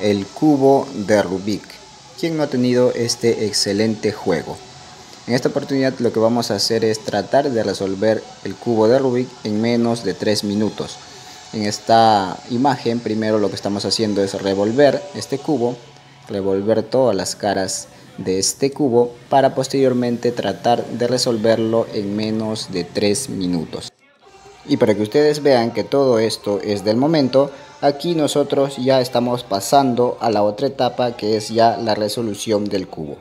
el cubo de Rubik. ¿Quién no ha tenido este excelente juego? En esta oportunidad lo que vamos a hacer es tratar de resolver el cubo de Rubik en menos de 3 minutos. En esta imagen primero lo que estamos haciendo es revolver este cubo, revolver todas las caras de este cubo para posteriormente tratar de resolverlo en menos de 3 minutos. Y para que ustedes vean que todo esto es del momento, aquí nosotros ya estamos pasando a la otra etapa, que es ya la resolución del cubo.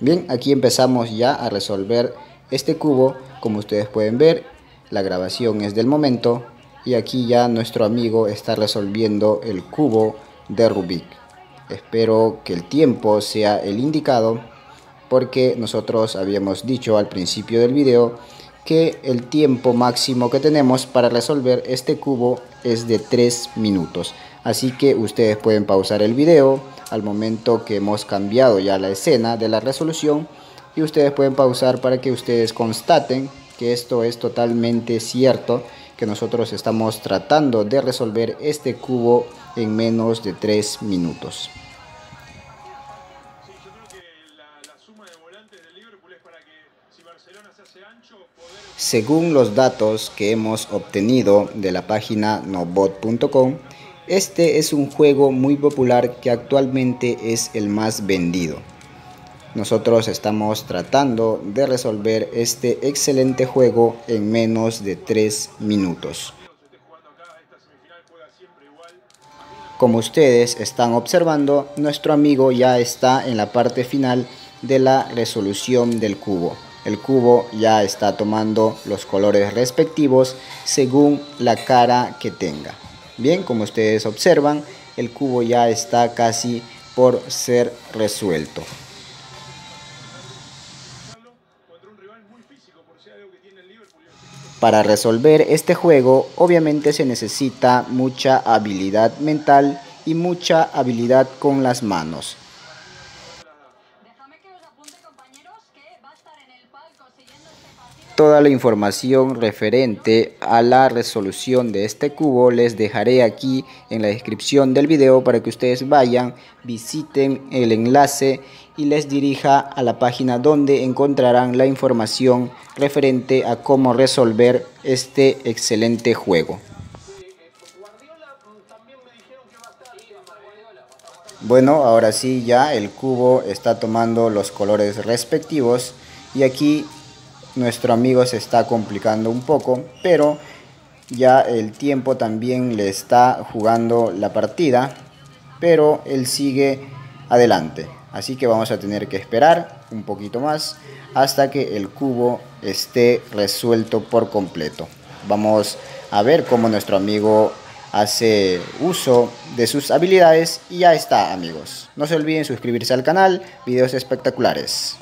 Bien, aquí empezamos ya a resolver este cubo. Como ustedes pueden ver, la grabación es del momento y aquí ya nuestro amigo está resolviendo el cubo de Rubik. Espero que el tiempo sea el indicado, porque nosotros habíamos dicho al principio del video que el tiempo máximo que tenemos para resolver este cubo es de 3 minutos. Así que ustedes pueden pausar el video al momento que hemos cambiado ya la escena de la resolución, y ustedes pueden pausar para que ustedes constaten que esto es totalmente cierto, que nosotros estamos tratando de resolver este cubo en menos de 3 minutos. Según los datos que hemos obtenido de la página nobot.com, este es un juego muy popular que actualmente es el más vendido. Nosotros estamos tratando de resolver este excelente juego en menos de 3 minutos. Como ustedes están observando, nuestro amigo ya está en la parte final de la resolución del cubo. El cubo ya está tomando los colores respectivos según la cara que tenga. Bien, como ustedes observan, el cubo ya está casi por ser resuelto. Para resolver este juego, obviamente se necesita mucha habilidad mental y mucha habilidad con las manos. Toda la información referente a la resolución de este cubo les dejaré aquí en la descripción del video para que ustedes vayan, visiten el enlace y les dirija a la página donde encontrarán la información referente a cómo resolver este excelente juego. Bueno, ahora sí ya el cubo está tomando los colores respectivos y aquí nuestro amigo se está complicando un poco, pero ya el tiempo también le está jugando la partida, pero él sigue adelante. Así que vamos a tener que esperar un poquito más hasta que el cubo esté resuelto por completo. Vamos a ver cómo nuestro amigo hace uso de sus habilidades y ya está, amigos. No se olviden suscribirse al canal, videos espectaculares.